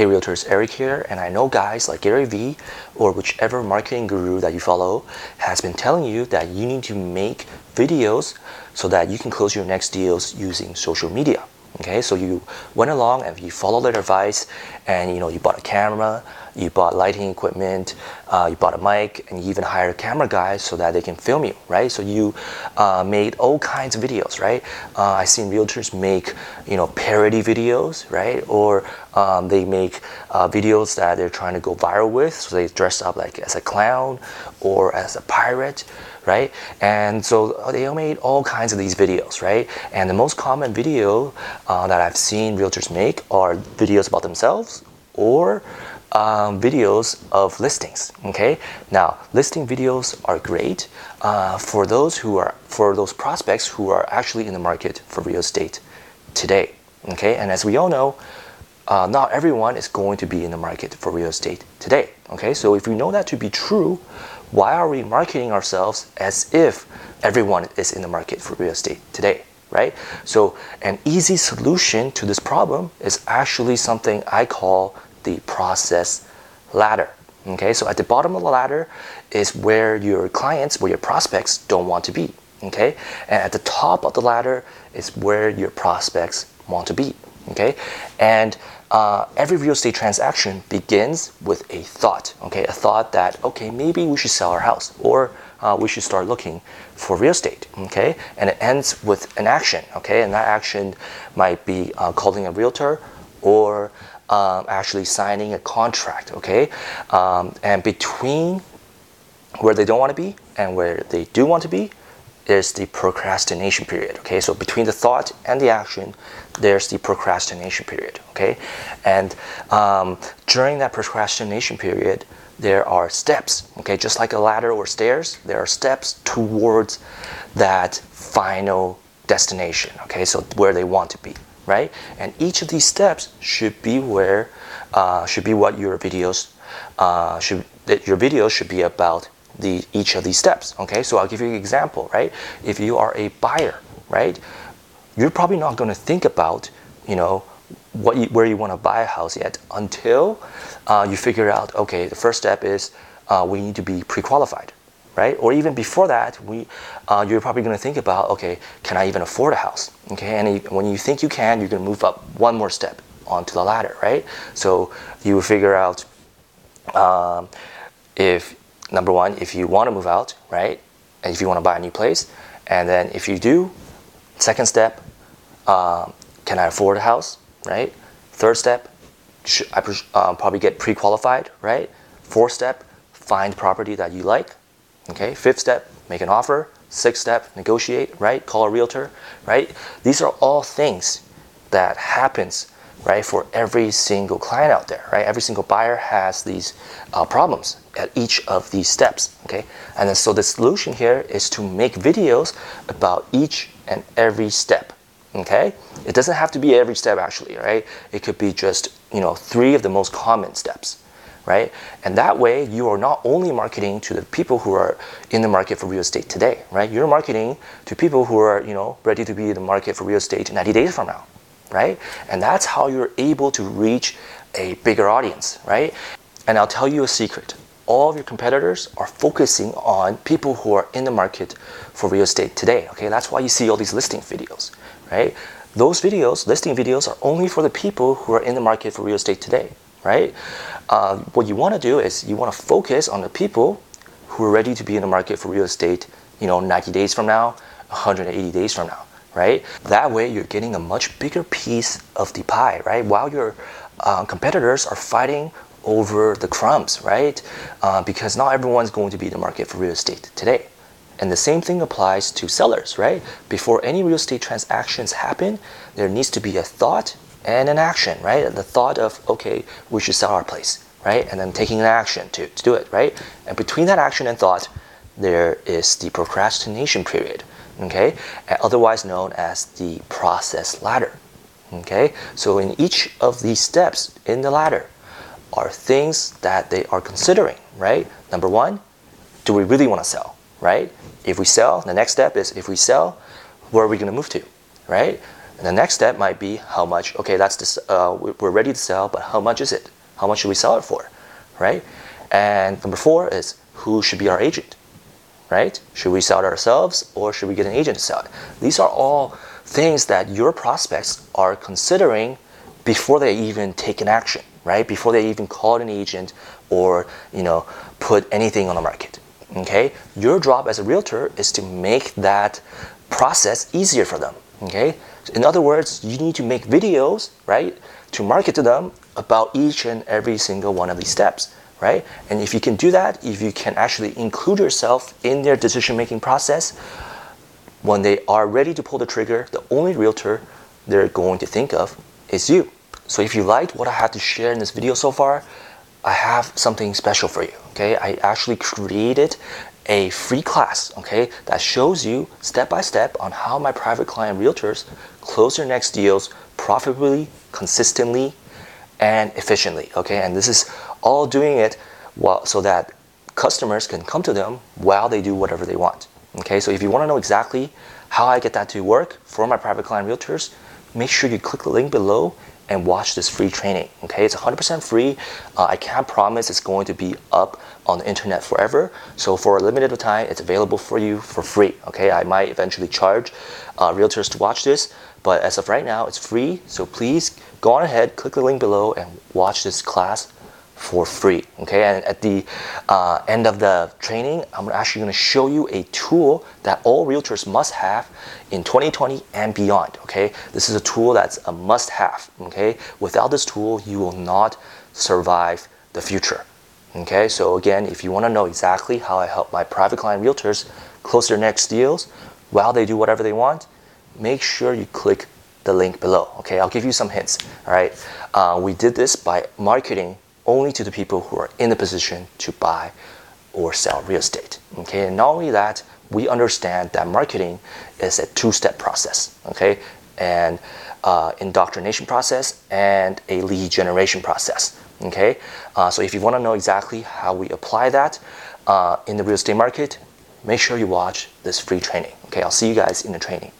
Hey Realtors, Eric here, and I know guys like Gary Vee or whichever marketing guru that you follow has been telling you that you need to make videos so that you can close your next deals using social media. Okay, so you went along and you followed their advice, and you bought a camera, you bought lighting equipment, you bought a mic, and you even hired camera guys so that they can film you, right? So you made all kinds of videos, right? I've seen realtors make parody videos, right? Or they make videos that they're trying to go viral with, so they dress up like as a clown or as a pirate, right? And so they made all kinds of these videos, right? And the most common video that I've seen realtors make are videos about themselves or videos of listings. Okay, now listing videos are great for those prospects who are actually in the market for real estate today. Okay, and as we all know, not everyone is going to be in the market for real estate today. Okay, so if we know that to be true, why are we marketing ourselves as if everyone is in the market for real estate today, right? So an easy solution to this problem is actually something I call the process ladder. Okay, so at the bottom of the ladder is where your clients, where your prospects don't want to be. Okay, and at the top of the ladder is where your prospects want to be. Okay, and every real estate transaction begins with a thought. Okay, a thought that, okay, maybe we should sell our house, or we should start looking for real estate. Okay, and it ends with an action. Okay, and that action might be calling a realtor or actually signing a contract. Okay, and between where they don't want to be and where they do want to be, there's the procrastination period. Okay, so between the thought and the action, there's the procrastination period. Okay, and during that procrastination period, there are steps. Okay, just like a ladder or stairs, there are steps towards that final destination. Okay, so where they want to be, right? And each of these steps should be where what your videos should be about. Each of these steps. Okay, so I'll give you an example, right? If you are a buyer, right, you're probably not going to think about where you want to buy a house yet until you figure out, okay, the first step is we need to be pre-qualified, right? Or even before that, you're probably going to think about, okay, can I even afford a house? Okay, and when you think you can, you're going to move up one more step onto the ladder, right? So you figure out if number one, if you want to move out, right? And if you want to buy a new place, and then if you do, second step, can I afford a house, right? Third step, should I probably get pre-qualified, right? Fourth step, find property that you like, okay? Fifth step, make an offer. Sixth step, negotiate, right? Call a realtor, right? These are all things that happens, right, for every single client out there, right? Every single buyer has these problems at each of these steps, okay? And then so the solution here is to make videos about each and every step, okay? It doesn't have to be every step actually, right? It could be just, three of the most common steps, right? And that way you are not only marketing to the people who are in the market for real estate today, right? You're marketing to people who are, ready to be in the market for real estate 90 days from now, right? And that's how you're able to reach a bigger audience, right? And I'll tell you a secret. All of your competitors are focusing on people who are in the market for real estate today, okay? That's why you see all these listing videos, right? Those videos, listing videos, are only for the people who are in the market for real estate today, right? What you want to do is you want to focus on the people who are ready to be in the market for real estate, 90 days from now, 180 days from now, right? That way you're getting a much bigger piece of the pie, right? While your competitors are fighting over the crumbs, right? Because not everyone's going to be in the market for real estate today. And the same thing applies to sellers, right? Before any real estate transactions happen, there needs to be a thought and an action, right? The thought of, okay, we should sell our place, right? And then taking an action to do it, right? And between that action and thought, there is the procrastination period, okay? Otherwise known as the process ladder, okay? So in each of these steps in the ladder are things that they are considering, right? Number one, do we really want to sell, right? If we sell, the next step is if we sell, where are we going to move to, right? And the next step might be how much. Okay, that's this. We're ready to sell, but how much is it? How much should we sell it for, right? And number 4 is who should be our agent, right? Should we sell it ourselves or should we get an agent to sell it? These are all things that your prospects are considering before they even take an action, right? Before they even call an agent or put anything on the market. Okay, your job as a realtor is to make that process easier for them. Okay, in other words, you need to make videos, right, to market to them about each and every single one of these steps, right? And if you can do that, if you can actually include yourself in their decision-making process, when they are ready to pull the trigger, the only realtor they're going to think of is you. So if you liked what I had to share in this video so far, I have something special for you, okay? I actually created a free class, okay, that shows you step-by-step on how my private client realtors close their next deals profitably, consistently, and efficiently, okay? And this is all doing it while, so that customers can come to them while they do whatever they want, okay? So if you want to know exactly how I get that to work for my private client realtors, make sure you click the link below and watch this free training, okay? It's 100% free. I can't promise it's going to be up on the internet forever. So for a limited time, it's available for you for free, okay? I might eventually charge realtors to watch this, but as of right now, it's free. So please go on ahead, click the link below and watch this class for free, okay? And at the end of the training, I'm actually gonna show you a tool that all realtors must have in 2020 and beyond, okay? This is a tool that's a must have, okay? Without this tool, you will not survive the future, okay? So again, if you wanna know exactly how I help my private client realtors close their next deals while they do whatever they want, make sure you click the link below, okay? I'll give you some hints, all right? We did this by marketing only to the people who are in the position to buy or sell real estate, okay? And not only that, we understand that marketing is a two-step process, okay? And indoctrination process and a lead generation process, okay? So if you wanna know exactly how we apply that in the real estate market, make sure you watch this free training, okay? I'll see you guys in the training.